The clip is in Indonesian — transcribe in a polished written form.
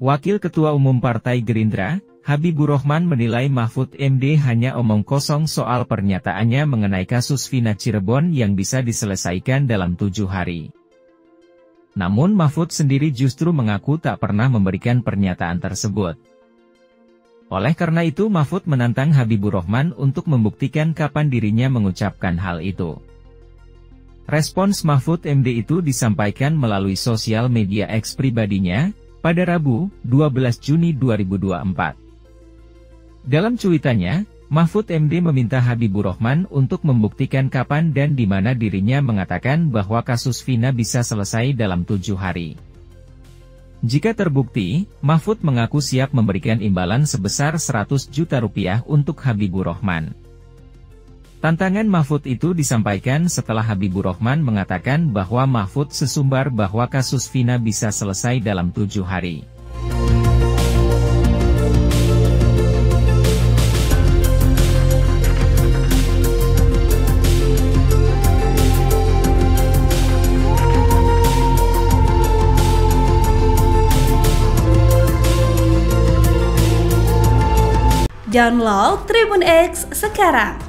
Wakil Ketua Umum Partai Gerindra, Habiburokhman menilai Mahfud MD hanya omong kosong soal pernyataannya mengenai kasus Vina Cirebon yang bisa diselesaikan dalam 7 hari. Namun Mahfud sendiri justru mengaku tak pernah memberikan pernyataan tersebut. Oleh karena itu Mahfud menantang Habiburokhman untuk membuktikan kapan dirinya mengucapkan hal itu. Respons Mahfud MD itu disampaikan melalui sosial media X pribadinya, pada Rabu, 12 Juni 2024. Dalam cuitannya, Mahfud MD meminta Habiburokhman untuk membuktikan kapan dan di mana dirinya mengatakan bahwa kasus Vina bisa selesai dalam 7 hari. Jika terbukti, Mahfud mengaku siap memberikan imbalan sebesar Rp100 juta untuk Habiburokhman. Tantangan Mahfud itu disampaikan setelah Habiburokhman mengatakan bahwa Mahfud sesumbar bahwa kasus Vina bisa selesai dalam 7 hari. Download Tribun X sekarang.